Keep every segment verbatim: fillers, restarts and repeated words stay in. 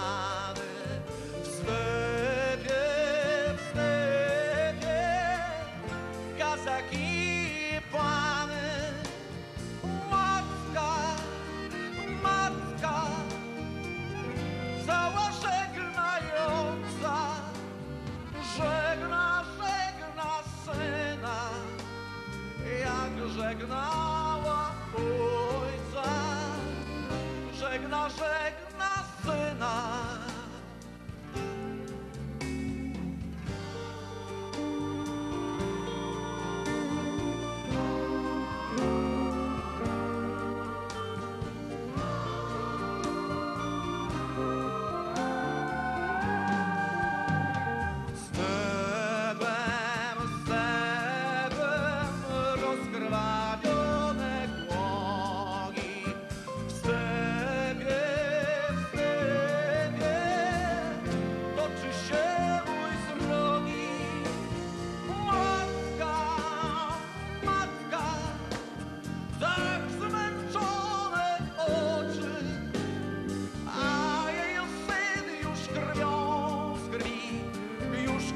w stepie, w stepie kazaki i pany. Matka, matka cała żegnająca, żegna, żegna syna, jak żegnała ojca. Żegna, żegna syna. Stepem, stepem rozkrwawione głogi.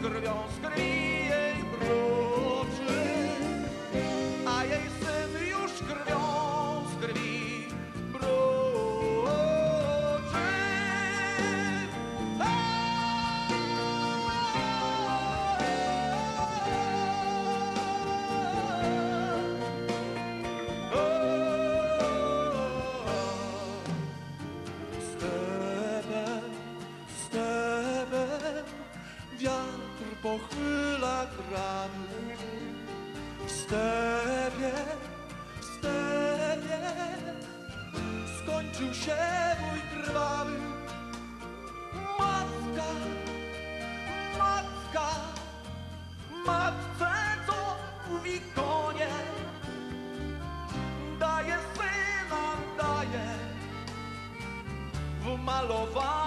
Krwią z krwi jej broczy, a jej syn już krwią z krwi broczy. Stepem, stepem wiatr pochyla trawy. W stepie, w stepie skończył się bój krwawy. Matka, matka matce co mówi konie, daje syna, daje w malowanie.